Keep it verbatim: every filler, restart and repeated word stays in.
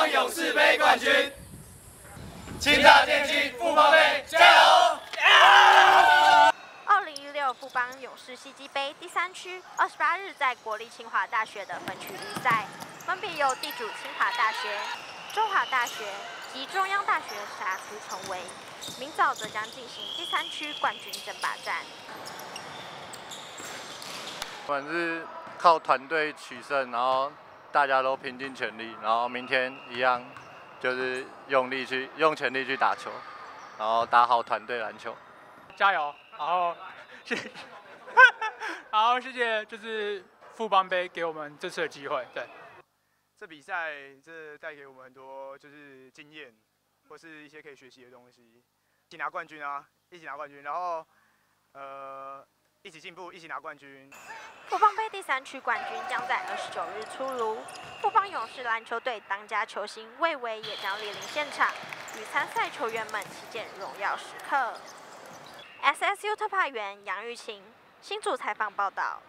港勇士杯冠军。清大电机富邦杯加油！二零一六富邦勇士戏机杯第三区二十八日在国立清华大学的分区预赛，分别由地主清华大学、中华大学及中央大学杀出重围。明早则将进行第三区冠军争霸战。不管是靠团队取胜，然后。 大家都拼尽全力，然后明天一样，就是用力去用全力去打球，然后打好团队篮球，加油！然后谢，然后谢谢就是富邦杯给我们这次的机会，对。这比赛这带给我们很多就是经验，或是一些可以学习的东西，一起拿冠军啊，一起拿冠军，然后呃。 一起进步，一起拿冠军。富邦杯第三区冠军将在二十九日出炉。富邦勇士篮球队当家球星魏瑋也将莅临现场，与参赛球员们齐见荣耀时刻。S S U 特派员杨玉琴，新竹采访报道。